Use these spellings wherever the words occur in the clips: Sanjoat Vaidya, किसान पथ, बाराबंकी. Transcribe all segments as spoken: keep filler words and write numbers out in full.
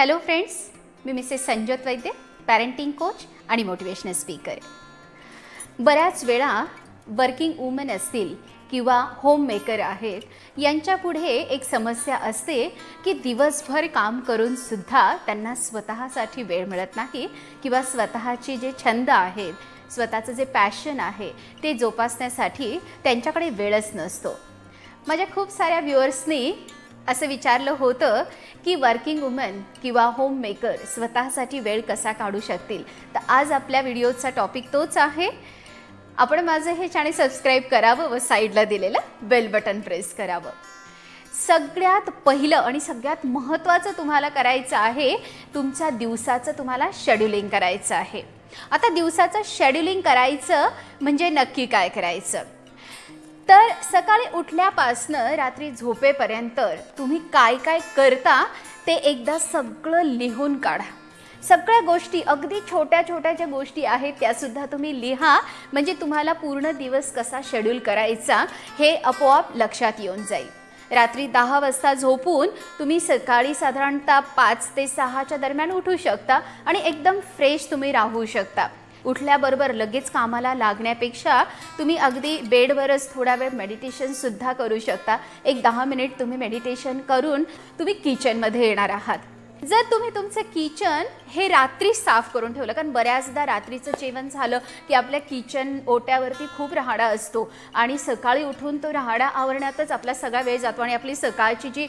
Hello friends, मी Mrs Sanjot Vaidya, parenting coach आणि motivational speaker. बऱ्याच वेळा वर्किंग वुमन असतील किंवा होम मेकर आहेत यांच्यापुढे एक समस्या असते की दिवसभर काम करून सुद्धा त्यांना स्वतःसाठी वेळ मिळत नाही किंवा स्वतःचे जे छंद आहेत, स्वतःचं जे पॅशन आहे ते जोपासण्यासाठी त्यांच्याकडे वेळच नसतो। माझ्या खूप साऱ्या व्ह्यूअर्सनी असं विचारलं होतं की वर्किंग वुमन किंवा होम मेकर स्वतःसाठी वेळ कसा काढू शकतील। तर आज आपल्या व्हिडिओचा टॉपिक तोच आहे। आपण माझं हे चॅनल सबस्क्राइब करावं व साईडला दिलेलं बेल बटन प्रेस करावं। सगळ्यात पहिलं आणि सगळ्यात महत्त्वाचं तुम्हाला करायचं आहे तुमच्या दिवसाचं तुम्हाला शेड्यूलिंग करायचं आहे। आता दिवसाचं शेड्यूलिंग करायचं म्हणजे नक्की काय करायचं, तर सकाळी उठल्यापासून रात्री झोपेपर्यंत तुम्ही काय काय करता ते एकदा सगळं लिहून काढा। सगळ्या गोष्टी, अगदी छोट्या छोट्या ज्या गोष्टी आहेत त्यासुद्धा तुम्ही लिहा, म्हणजे तुम्हाला पूर्ण दिवस कसा शेड्यूल करायचा हे आपोआप लक्षात येऊन जाईल। रात्री दहा वाजता झोपून तुम्ही सकाळी साधारणतः पाच ते सहाच्या दरम्यान उठू शकता आणि एकदम फ्रेश तुम्ही राहू शकता। उठल्याबरोबर लगेच कामाला लागण्यापेक्षा तुम्ही अगदी बेडवरच थोडा वेळ मेडिटेशन सुद्धा करू शकता। एक दहा मिनिट तुम्ही मेडिटेशन करून तुम्ही किचनमध्ये येणार आहात। जर तुम्ही तुमचं किचन हे रात्री साफ करून ठेवलं, कारण बऱ्याचदा रात्रीचं जेवण झालं की आपल्या किचन ओट्यावरती खूप राहाडा असतो आणि सकाळी उठून तो राहाडा आवरण्यातच आपला सगळा वेळ जातो आणि आपली सकाळची जी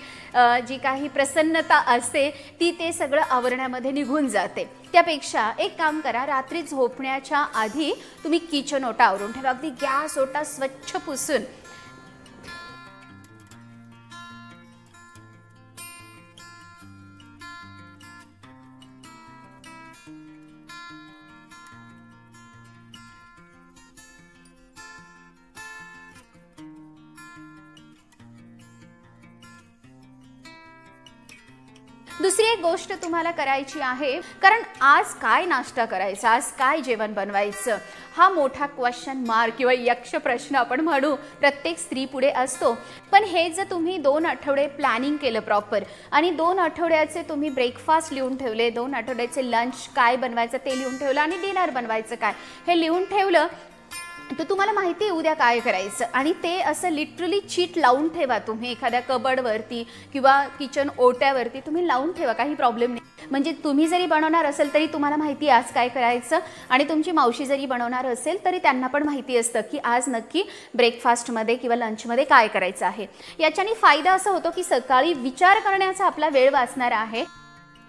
जी काही प्रसन्नता असते ती ते सगळं आवरण्यामध्ये निघून जाते। त्यापेक्षा एक काम करा, रात्री झोपण्याच्या आधी तुम्ही किचन ओटा आवरून ठेवा। अगदी गॅस ओटा स्वच्छ पुसून दुसरी एक गोष्ट तुम्हाला करायची आहे, कारण आज काय नाश्ता करायचा, आज काय जेवण बनवायचं हा मोठा क्वेश्चन मार्क किंवा यक्ष प्रश्न आपण म्हणू प्रत्येक स्त्री पुढे असतो। पण हे जर तुम्ही दोन आठवडे प्लॅनिंग केलं प्रॉपर आणि दोन आठवड्याचे तुम्ही ब्रेकफास्ट लिहून ठेवले, दोन आठवड्याचे लंच काय बनवायचं ते लिहून ठेवलं आणि डिनर बनवायचं काय हे लिहून ठेवलं, तर तुम्हाला माहिती आहे उद्या काय करायचं। आणि ते असं लिटरली चीट लावून ठेवा, तुम्ही एखाद्या कबडवरती किंवा किचन ओट्यावरती तुम्ही लावून ठेवा, काही प्रॉब्लेम नाही। म्हणजे तुम्ही जरी बनवणार असेल तरी तुम्हाला माहिती आहे आज काय करायचं आणि तुमची मावशी जरी बनवणार असेल तरी त्यांना पण माहिती असतं की आज नक्की ब्रेकफास्टमध्ये किंवा लंचमध्ये काय करायचं आहे। याच्याने फायदा असा होतो की सकाळी विचार करण्याचा आपला वेळ वाचणार आहे।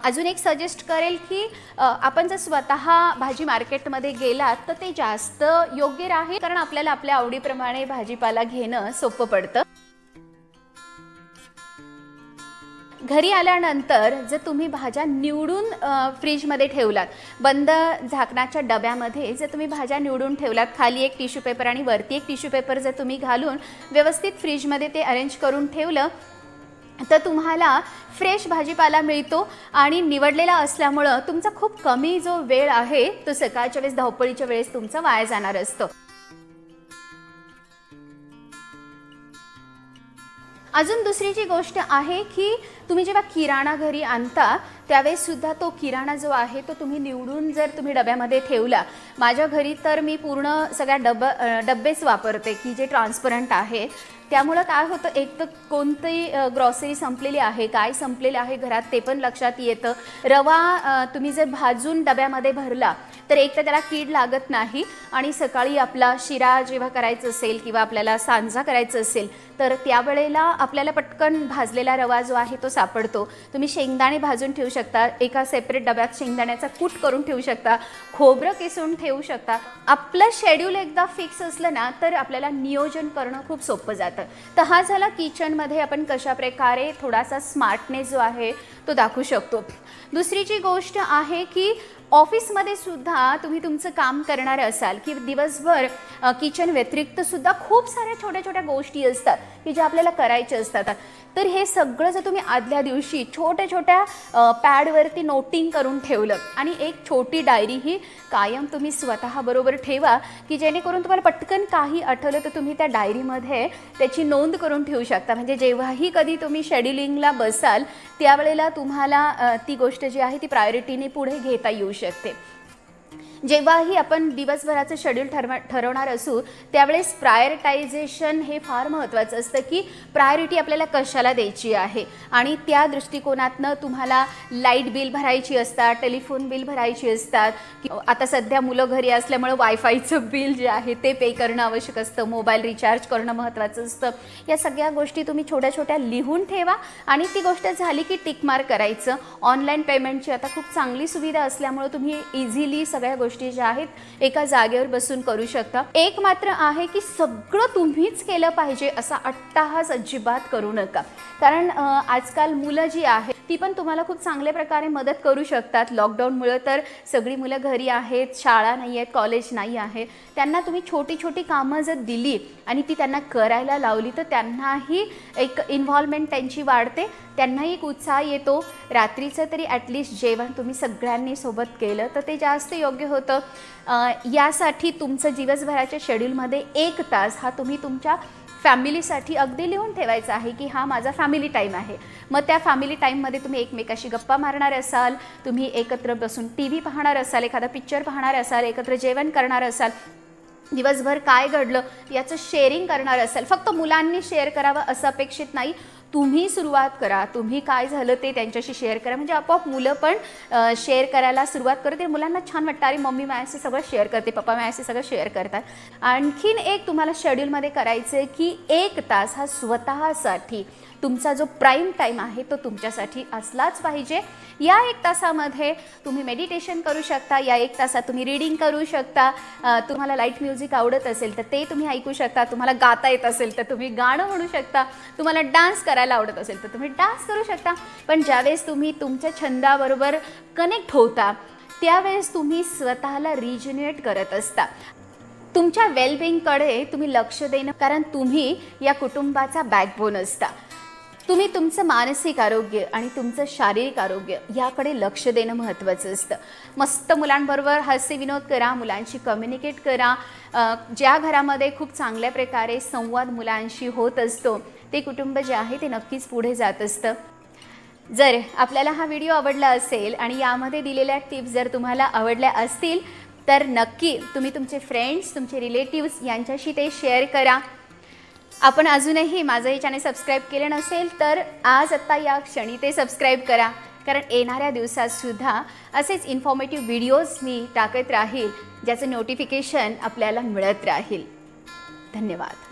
अजून एक सजेस्ट करेल की आपण जर स्वतः भाजी मार्केटमध्ये गेलात तर ते जास्त योग्य राहील, कारण आपल्याला आपल्या आवडीप्रमाणे भाजीपाला घेणं सोपं पडतं। घरी आल्यानंतर जर तुम्ही भाज्या निवडून फ्रीजमध्ये ठेवलात, बंद झाकणाच्या डब्यामध्ये जर तुम्ही भाज्या निवडून ठेवलात, खाली एक टिश्यू पेपर आणि वरती एक टिश्यू पेपर जर तुम्ही घालून व्यवस्थित फ्रीजमध्ये ते अरेंज करून ठेवलं तर तुम्हाला फ्रेश भाजीपाला मिळतो आणि निवडलेला असल्यामुळं तुमचा खूप कमी जो वेळ आहे तो सकाळच्या वेळेस, धावपळीच्या वेळेस तुमचा वाया जाणार असतो। अजून दुसरी जी गोष्ट आहे की तुम्ही जेव्हा किराणा घरी आणता त्यावेळेसुद्धा तो किराणा जो आहे तो तुम्ही निवडून जर तुम्ही डब्यामध्ये ठेवला, माझ्या घरी तर मी पूर्ण सगळ्या डब डब्बेच वापरते की जे ट्रान्सपरंट आहेत, त्यामुळं काय होतं, एक तर कोणती ग्रॉसरी संपलेली आहे, काय संपलेलं आहे घरात ते पण लक्षात येतं। रवा तुम्ही जर भाजून डब्यामध्ये भरला तर एक तर त्याला कीड लागत नाही आणि सकाळी आपला शिरा जेव्हा करायचं असेल किंवा आपल्याला सांजा करायचं असेल तर त्यावेळेला आपल्याला पटकन भाजलेला रवा जो आहे तो सापडतो। तुम्ही शेंगदाणे भाजून ठेवू शकता, एका सेपरेट डब्यात शेंगदाण्याचा कूट करून ठेवू शकता, खोबरं किसून ठेवू शकता। आपलं शेड्यूल एकदा फिक्स असलं ना तर आपल्याला नियोजन करणं खूप सोपं जातं। तर हा झाला किचनमध्ये आपण कशा प्रकारे थोडासा स्मार्टनेस जो आहे तो दाखवू शकतो। दुसरी जी गोष्ट आहे की ऑफिसमध्ये सुद्धा तुम्ही तुमचं काम करणारे असाल की दिवसभर किचन व्यतिरिक्त सुद्धा खूप साऱ्या छोट्या छोट्या गोष्टी असतात की ज्या आपल्याला करायचे असतात, तर हे सगळं जर तुम्ही आदल्या दिवशी छोट्या छोट्या पॅडवरती नोटिंग करून ठेवलं आणि एक छोटी डायरी ही कायम तुम्ही स्वतः बरोबर ठेवा की जेणेकरून तुम्हाला पटकन काही आठवलं तर तुम्ही त्या डायरीमध्ये त्याची नोंद करून ठेवू शकता. म्हणजे जेव्हाही कधी तुम्ही शेड्युलिंगला बसाल त्यावेळेला तुम्हाला ती गोष्ट जी आहे ती प्रायोरिटीने पुढे घेता येऊ शकते. जेव्हाही आपण दिवसभराचं शेड्यूल ठरव ठरवणार असू त्यावेळेस प्रायोरिटायझेशन हे फार महत्त्वाचं असतं की प्रायोरिटी आपल्याला कशाला द्यायची आहे आणि त्या दृष्टिकोनातनं तुम्हाला लाईट बिल भरायची असतात, टेलिफोन बिल भरायची असतात. आता सध्या मुलं घरी असल्यामुळे वायफायचं बिल जे आहे ते पे करणं आवश्यक असतं, मोबाईल रिचार्ज करणं महत्त्वाचं असतं. या सगळ्या गोष्टी तुम्ही छोट्या छोट्या लिहून ठेवा आणि ती गोष्ट झाली की टिक मार्क करायचं. ऑनलाईन पेमेंटची आता खूप चांगली सुविधा असल्यामुळे तुम्ही इझिली सगळ्या ज्या आहेत एका जागेवर बसून करू शकता. एक मात्र आहे की सगळं तुम्हीच केलं पाहिजे असा अट्टाहास अजिबात करू नका, कारण आजकाल मुलं जी आहेत ती पण तुम्हाला खूप चांगल्या प्रकारे मदत करू शकतात. लॉकडाऊनमुळे तर सगळी मुलं घरी आहेत, शाळा नाही आहेत, कॉलेज नाही आहे. त्यांना तुम्ही छोटी छोटी कामं जर दिली आणि ती त्यांना करायला लावली तर त्यांनाही एक इन्व्हॉल्वमेंट त्यांची वाढते, त्यांनाही एक उत्साह येतो. रात्रीचं तरी ॲटलिस्ट जेवण तुम्ही सगळ्यांनी सोबत केलं तर ते जास्त योग्य होतं. यासाठी तुमचं दिवसभराच्या शेड्यूलमध्ये एक तास हा तुम्ही तुमच्या फॅमिलीसाठी अगदी लिहून ठेवायचं आहे की हा माझा फॅमिली टाईम आहे. मग त्या फॅमिली टाईममध्ये तुम्ही एकमेकाशी गप्पा मारणार असाल, तुम्ही एकत्र बसून टी व्ही पाहणार असाल, एखादा पिक्चर पाहणार असाल, एकत्र जेवण करणार असाल, दिवसभर काय घडलं याचं शेअरिंग करणार असाल. फक्त मुलांनी शेअर करावं असं अपेक्षित नाही, तुम्ही सुरुवात करा, तुम्ही काय झालं ते त्यांच्याशी शेअर करा. म्हणजे आपोआप मुलं पण शेअर करायला सुरुवात करते, मुलांना छान वाटतं अरे मम्मी माझ्याशी सगळं शेअर करते, पप्पा माझ्याशी सगळं शेअर करतात. आणखीन एक तुम्हाला शेड्यूलमध्ये करायचं आहे की एक तास हा स्वतःसाठी तुमचा जो प्राईम टाईम आहे तो तुमच्यासाठी असलाच पाहिजे. या एक तासामध्ये तुम्ही मेडिटेशन करू शकता, या एक तासात तुम्ही रीडिंग करू शकता, तुम्हाला लाईट म्युझिक आवडत असेल तर ते तुम्ही ऐकू शकता, तुम्हाला गाता येत असेल तर तुम्ही गाणं म्हणू शकता, तुम्हाला डान्स करायला आवडत असेल तर तुम्ही डान्स करू शकता. पण ज्यावेळेस तुम्ही तुमच्या छंदाबरोबर कनेक्ट होता त्यावेळेस तुम्ही स्वतःला रिजनरेट करत असता. तुमच्या वेलबिंगकडे तुम्ही लक्ष देणं, कारण तुम्ही या कुटुंबाचा बॅकबोन असता. तुम्ही तुमचं मानसिक आरोग्य आणि तुमचं शारीरिक आरोग्य याकडे लक्ष देणं महत्त्वाचं असतं. मस्त मुलांबरोबर हास्यविनोद करा, मुलांशी कम्युनिकेट करा. ज्या घरामध्ये खूप चांगल्या प्रकारे संवाद मुलांशी होत असतो ते कुटुंब जे आहे ते नक्कीच पुढे जात असतं. जर आपल्याला हा व्हिडिओ आवडला असेल आणि यामध्ये दिलेल्या टिप्स जर तुम्हाला आवडल्या असतील तर नक्की तुम्ही तुमचे फ्रेंड्स, तुमचे रिलेटिव्स यांच्याशी ते शेअर करा. आपण अजूनही माझं हे चॅनल सबस्क्राईब केले नसेल तर आज आत्ता या क्षणी ते सबस्क्राईब करा, कारण येणाऱ्या दिवसातसुद्धा असेच इन्फॉर्मेटिव्ह व्हिडिओज मी टाकत राहील ज्याचं नोटिफिकेशन आपल्याला मिळत राहील. धन्यवाद.